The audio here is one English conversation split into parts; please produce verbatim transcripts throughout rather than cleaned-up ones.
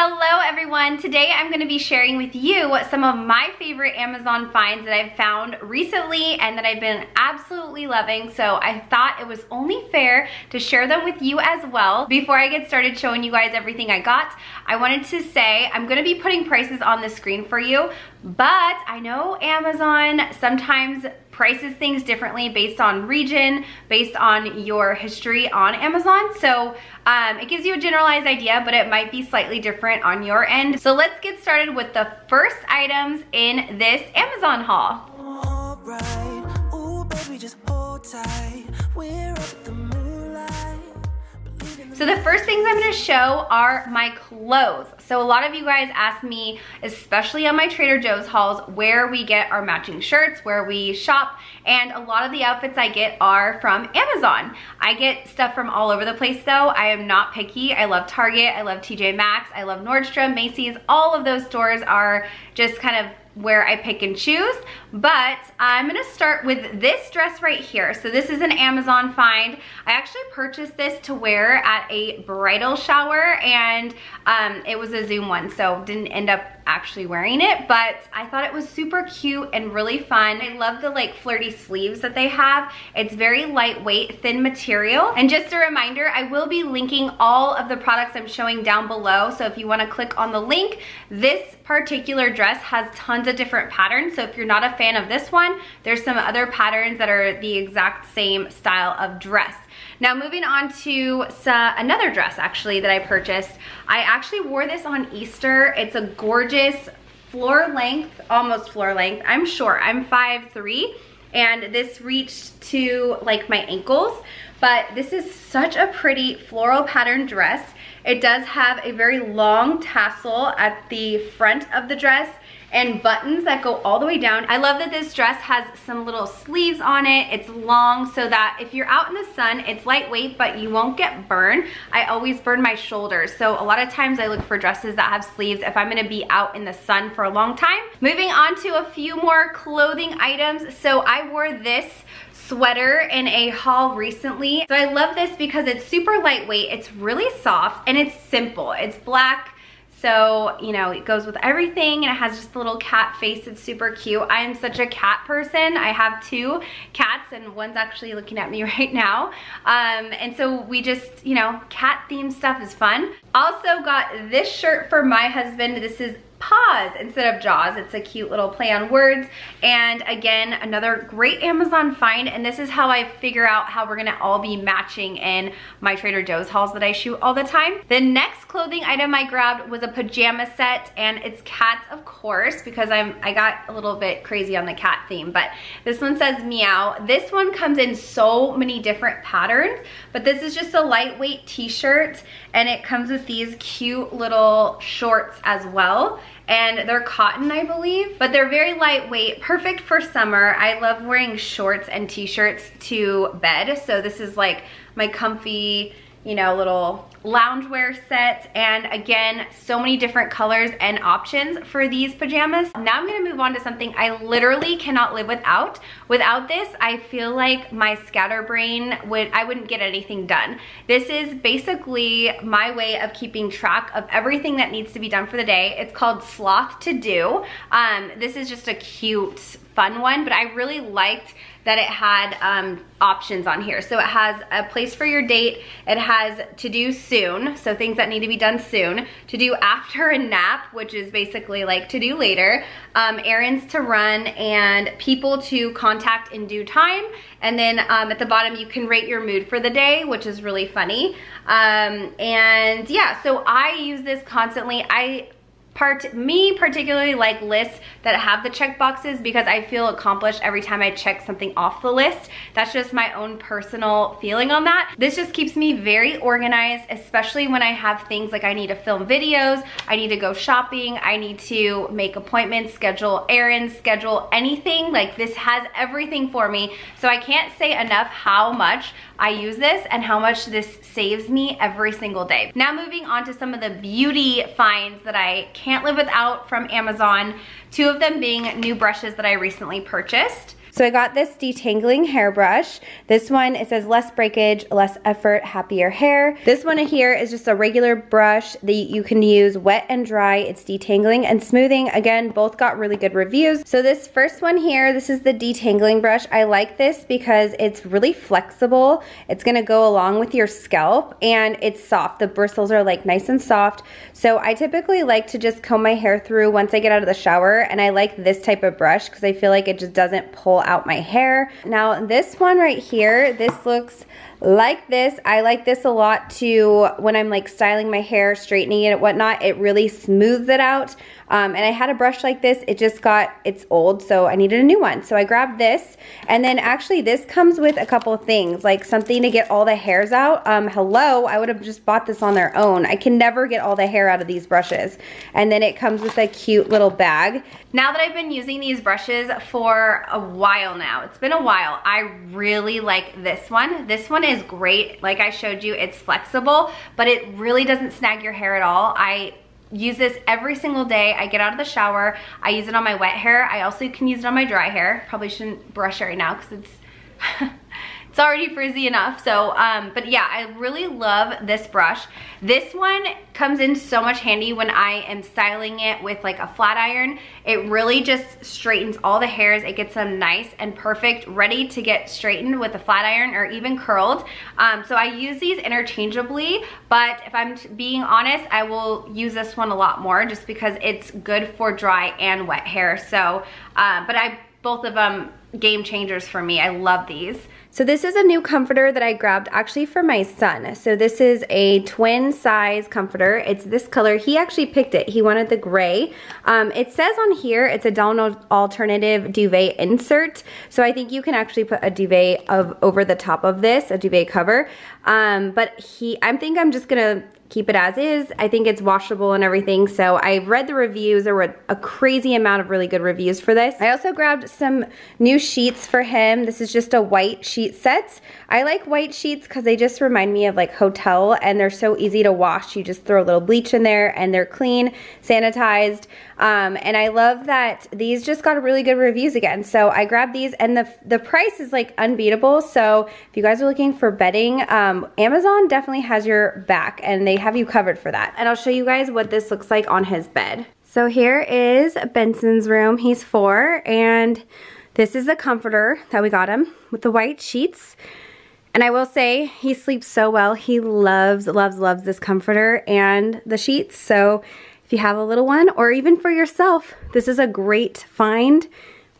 Hello everyone, today I'm going to be sharing with you some of my favorite Amazon finds that I've found recently and that I've been absolutely loving, so I thought it was only fair to share them with you as well. Before I get started showing you guys everything I got, I wanted to say I'm going to be putting prices on the screen for you, but I know Amazon sometimes prices things differently based on region, based on your history on Amazon. So um, it gives you a generalized idea, but it might be slightly different on your end. So let's get started with the first items in this Amazon haul. All right. Ooh, baby, just hold tight. We're up at the moonlight. So the first things I'm gonna show are my clothes. So a lot of you guys ask me, especially on my Trader Joe's hauls, where we get our matching shirts, where we shop, and a lot of the outfits I get are from Amazon. I get stuff from all over the place though. I am not picky. I love Target, I love T J Maxx, I love Nordstrom, Macy's. All of those stores are just kind of where I pick and choose, but I'm gonna start with this dress right here. So this is an Amazon find. I actually purchased this to wear at a bridal shower, and um, it was a Zoom one, so didn't end up actually wearing it, but I thought it was super cute and really fun. I love the like flirty sleeves that they have. It's very lightweight, thin material. And just a reminder, I will be linking all of the products I'm showing down below, so if you wanna click on the link, this particular dress has tons of different patterns, so if you're not a fan of this one, there's some other patterns that are the exact same style of dress. Now moving on to another dress actually that I purchased. I actually wore this on Easter. It's a gorgeous floor length, almost floor length. I'm short, I'm five three, and this reached to like my ankles, but this is such a pretty floral pattern dress. It does have a very long tassel at the front of the dress and buttons that go all the way down. I love that this dress has some little sleeves on it. It's long so that if you're out in the sun, it's lightweight, but you won't get burned. I always burn my shoulders. So a lot of times I look for dresses that have sleeves if I'm gonna be out in the sun for a long time. Moving on to a few more clothing items. So I wore this sweater in a haul recently. So I love this because it's super lightweight, it's really soft, and it's simple. It's black. So, you know, it goes with everything, and it has just a little cat face. It's super cute. I am such a cat person. I have two cats, and one's actually looking at me right now. Um, and so we just, you know, cat themed stuff is fun. Also got this shirt for my husband. This is Paws instead of Jaws. It's a cute little play on words. And again, another great Amazon find. And this is how I figure out how we're gonna all be matching in my Trader Joe's hauls that I shoot all the time. The next clothing item I grabbed was a pajama set, and it's cats, of course, because I'm I got a little bit crazy on the cat theme, but this one says meow. This one comes in so many different patterns, but this is just a lightweight t-shirt, and it comes with these cute little shorts as well. And they're cotton, I believe, but they're very lightweight, perfect for summer. I love wearing shorts and t-shirts to bed, so this is like my comfy, you know, little loungewear set. And again, so many different colors and options for these pajamas. Now I'm gonna move on to something I literally cannot live without. Without this, I feel like my scatterbrain would, I wouldn't get anything done. This is basically my way of keeping track of everything that needs to be done for the day. It's called Sloth To Do. Um, this is just a cute, fun one, but I really liked that it had um, options on here. So it has a place for your date, it has to do soon, so things that need to be done soon, to do after a nap, which is basically like to do later, um, errands to run, and people to contact in due time. And then um, at the bottom, you can rate your mood for the day, which is really funny. Um, and yeah, so I use this constantly. I Part, me particularly like lists that have the check boxes because I feel accomplished every time I check something off the list. That's just my own personal feeling on that. This just keeps me very organized, especially when I have things like I need to film videos, I need to go shopping, I need to make appointments, schedule errands, schedule anything. Like this has everything for me. So I can't say enough how much I use this and how much this saves me every single day. Now moving on to some of the beauty finds that I can't live without from Amazon. Two of them being new brushes that I recently purchased. So I got this detangling hairbrush. This one, it says less breakage, less effort, happier hair. This one here is just a regular brush that you can use wet and dry. It's detangling and smoothing. Again, both got really good reviews. So this first one here, this is the detangling brush. I like this because it's really flexible. It's gonna go along with your scalp and it's soft. The bristles are like nice and soft. So I typically like to just comb my hair through once I get out of the shower, and I like this type of brush because I feel like it just doesn't pull out my hair. Now this one right here, this looks like this. I like this a lot too when I'm like styling my hair, straightening it and whatnot. It really smooths it out. Um, and I had a brush like this. It just got, it's old, so I needed a new one. So I grabbed this. And then actually this comes with a couple of things, like something to get all the hairs out. Um, hello, I would have just bought this on their own. I can never get all the hair out of these brushes. And then it comes with a cute little bag. Now that I've been using these brushes for a while now, it's been a while, I really like this one. This one is great. Like I showed you, it's flexible, but it really doesn't snag your hair at all. I use this every single day. I get out of the shower, I use it on my wet hair. I also can use it on my dry hair. Probably shouldn't brush it right now because it's it's already frizzy enough. So um but yeah, I really love this brush. This one comes in so much handy when I am styling it with like a flat iron. It really just straightens all the hairs. It gets them nice and perfect, ready to get straightened with a flat iron or even curled. Um, so I use these interchangeably, but if I'm being honest, I will use this one a lot more just because it's good for dry and wet hair. So, uh, but I both of them game changers for me. I love these. So this is a new comforter that I grabbed actually for my son. So this is a twin size comforter. It's this color. He actually picked it. He wanted the gray. Um, it says on here it's a down alternative duvet insert. So I think you can actually put a duvet of over the top of this, a duvet cover. Um, but he, I think I'm just gonna keep it as is. I think it's washable and everything. So I read the reviews. There were a crazy amount of really good reviews for this. I also grabbed some new sheets for him. This is just a white sheet set. I like white sheets because they just remind me of like hotel, and they're so easy to wash. You just throw a little bleach in there and they're clean, sanitized. Um, and I love that these just got really good reviews again. So I grabbed these, and the, the price is like unbeatable. So if you guys are looking for bedding, um, Amazon definitely has your back and they have you covered for that. And I'll show you guys what this looks like on his bed. So here is Benson's room. He's four, and this is the comforter that we got him with the white sheets. And I will say he sleeps so well. He loves, loves, loves this comforter and the sheets. So if you have a little one or even for yourself, this is a great find.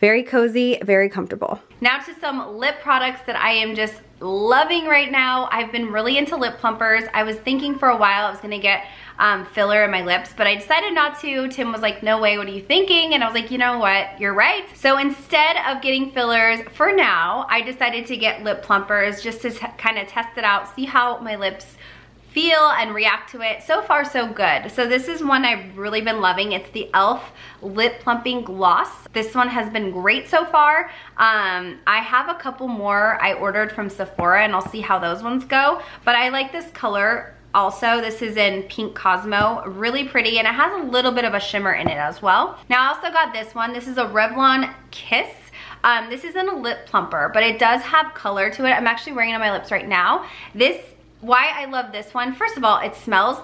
Very cozy, very comfortable. Now to some lip products that I am just loving right now. I've been really into lip plumpers. I was thinking for a while I was gonna get um, filler in my lips, but I decided not to. Tim was like, no way, what are you thinking? And I was like, you know what, you're right. So instead of getting fillers for now, I decided to get lip plumpers just to kind of test it out, see how my lips feel and react to it. So far, so good. So this is one I've really been loving. It's the Elf Lip Plumping Gloss. This one has been great so far. Um, I have a couple more I ordered from Sephora and I'll see how those ones go. But I like this color also. This is in Pink Cosmo. Really pretty, and it has a little bit of a shimmer in it as well. Now I also got this one. This is a Revlon Kiss. Um, this isn't a lip plumper, but it does have color to it. I'm actually wearing it on my lips right now. This Why I love this one, first of all, it smells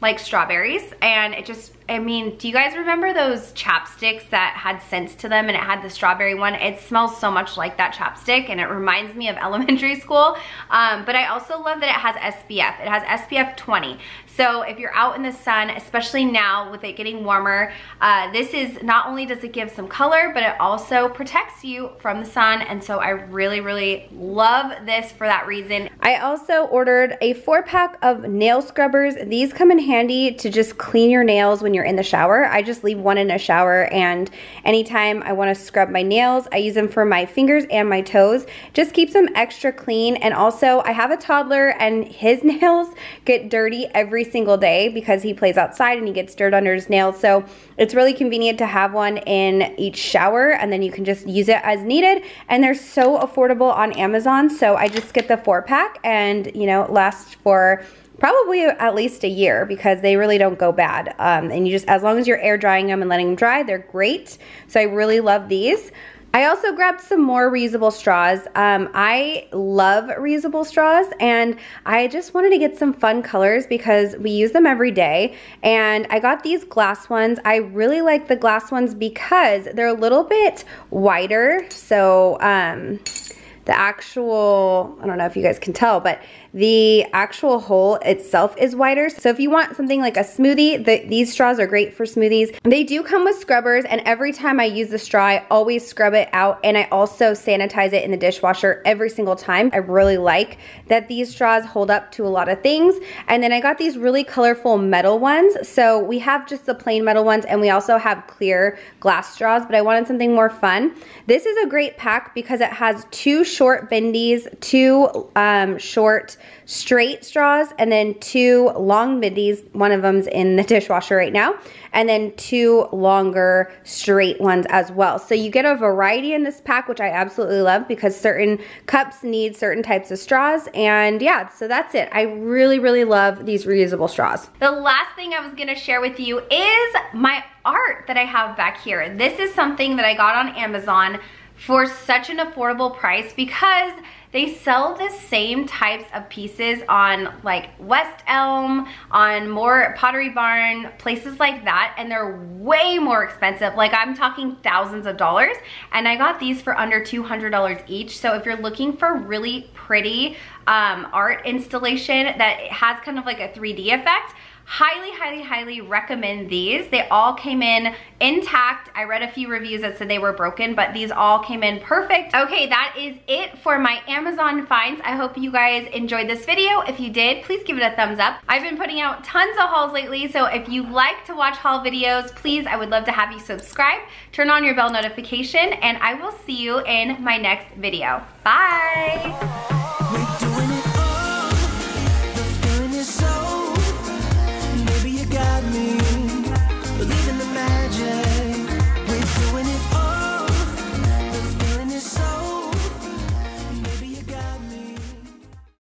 like strawberries, and it just, I mean, do you guys remember those chapsticks that had scents to them and it had the strawberry one? It smells so much like that chapstick, and it reminds me of elementary school. Um, but I also love that it has S P F. It has S P F twenty. So if you're out in the sun, especially now with it getting warmer, uh, this is, not only does it give some color, but it also protects you from the sun. And so I really, really love this for that reason. I also ordered a four pack of nail scrubbers. These come in handy to just clean your nails when you're in the shower. I just leave one in a shower, and anytime I want to scrub my nails, I use them for my fingers and my toes. Just keeps them extra clean. And also I have a toddler, and his nails get dirty every single day because he plays outside and he gets dirt under his nails. So it's really convenient to have one in each shower, and then you can just use it as needed. And they're so affordable on Amazon. So I just get the four pack, and you know, it lasts for probably at least a year because they really don't go bad. Um, and you just, as long as you're air drying them and letting them dry, they're great. So I really love these. I also grabbed some more reusable straws. Um, I love reusable straws, and I just wanted to get some fun colors because we use them every day. And I got these glass ones. I really like the glass ones because they're a little bit wider. So um, the actual, I don't know if you guys can tell, but the actual hole itself is wider. So if you want something like a smoothie, the, these straws are great for smoothies. They do come with scrubbers, and every time I use the straw, I always scrub it out, and I also sanitize it in the dishwasher every single time. I really like that these straws hold up to a lot of things. And then I got these really colorful metal ones. So we have just the plain metal ones, and we also have clear glass straws, but I wanted something more fun. This is a great pack because it has two short bendies, two um, short straight straws, and then two long bendies. One of them's in the dishwasher right now, and then two longer straight ones as well. So you get a variety in this pack, which I absolutely love because certain cups need certain types of straws. And yeah, so that's it. I really, really love these reusable straws. The last thing I was gonna share with you is my art that I have back here. This is something that I got on Amazon for such an affordable price because they sell the same types of pieces on like West Elm, on more Pottery Barn, places like that, and they're way more expensive. Like, I'm talking thousands of dollars, and I got these for under two hundred dollars each. So if you're looking for really pretty um, art installation that has kind of like a three D effect, highly, highly, highly recommend these. They all came in intact. I read a few reviews that said they were broken, but these all came in perfect. Okay, that is it for my Amazon finds. I hope you guys enjoyed this video. If you did, please give it a thumbs up. I've been putting out tons of hauls lately, so if you like to watch haul videos, please, I would love to have you subscribe, turn on your bell notification, and I will see you in my next video. Bye.